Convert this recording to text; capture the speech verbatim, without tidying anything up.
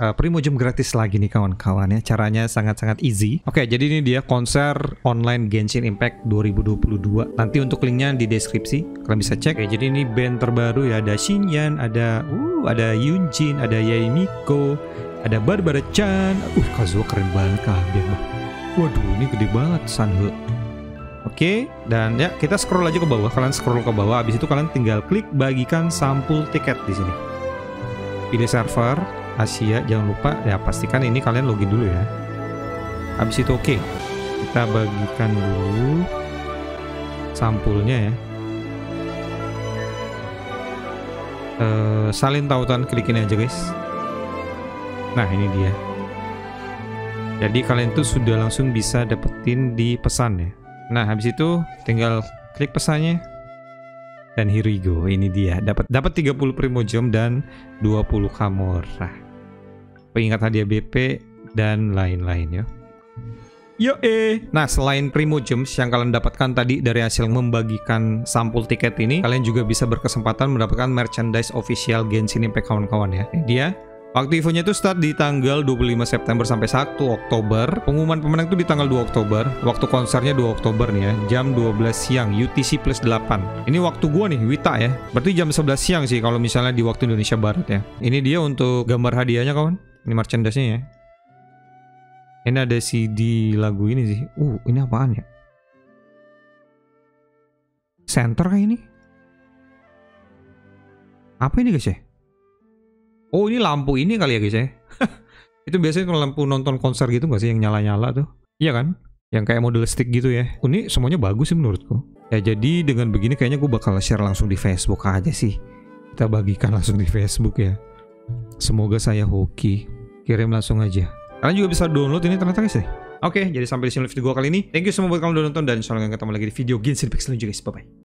Uh, Primogem gratis lagi nih kawan-kawan ya. Caranya sangat-sangat easy. Oke, jadi ini dia konser online Genshin Impact dua ribu dua puluh dua. Nanti untuk linknya di deskripsi, kalian bisa cek. Oke, jadi ini band terbaru ya. Ada Shinyan, ada uh, ada Yunjin, ada Yaimiko, ada Barbara Chan. Uh, Kazuo keren banget kah dia. Waduh, ini gede banget Sanhe. Oke, dan ya kita scroll aja ke bawah. Kalian scroll ke bawah, habis itu kalian tinggal klik bagikan sampul tiket di sini. Pilih server Asia, jangan lupa ya, pastikan ini kalian login dulu ya. Habis itu oke, okay. Kita bagikan dulu sampulnya ya. E, salin tautan, klikin aja guys. Nah ini dia. Jadi kalian tuh sudah langsung bisa dapetin di pesan ya. Nah habis itu tinggal klik pesannya. Dan here we go, ini dia. Dapat dapat tiga puluh Primogem dan dua puluh Kamora. Pengingat hadiah B P dan lain-lain ya. Yo eh. Nah, selain Primogems yang kalian dapatkan tadi dari hasil membagikan sampul tiket ini, kalian juga bisa berkesempatan mendapatkan merchandise official Genshin Impact kawan-kawan ya. Ini dia. Waktu eventnya itu start di tanggal dua puluh lima September sampai satu Oktober. Pengumuman pemenang itu di tanggal dua Oktober. Waktu konsernya dua Oktober nih ya, jam dua belas siang U T C plus delapan. Ini waktu gua nih, Wita ya. Berarti jam sebelas siang sih kalau misalnya di waktu Indonesia Barat ya. Ini dia untuk gambar hadiahnya kawan. Ini merchandise-nya ya. Ini ada C D lagu ini sih. Uh, ini apaan ya? Center kayak ini? Apa ini guys ya? Oh ini lampu ini kali ya guys ya. Itu biasanya kalau lampu nonton konser gitu nggak sih yang nyala-nyala tuh? Iya kan? Yang kayak model stick gitu ya. Oh, ini semuanya bagus sih menurutku. Ya jadi dengan begini kayaknya gue bakal share langsung di Facebook aja sih. Kita bagikan langsung di Facebook ya. Semoga saya hoki. Kirim langsung aja. Kalian juga bisa download ini ternyata guys ya. Oke, jadi sampai di sini video gue kali ini. Thank you semua buat kalian udah nonton dan insya Allah ketemu lagi di video Genshin Impact selanjutnya guys. Bye-bye.